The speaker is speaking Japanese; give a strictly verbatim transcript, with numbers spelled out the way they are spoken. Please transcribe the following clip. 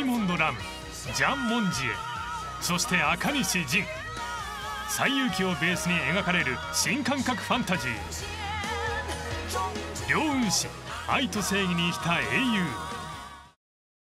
イモンド・ラン、ジャン・モンジエ、そして赤西仁。西遊記をベースに描かれる新感覚ファンタジー。凌雲師、愛と正義に生きた英雄。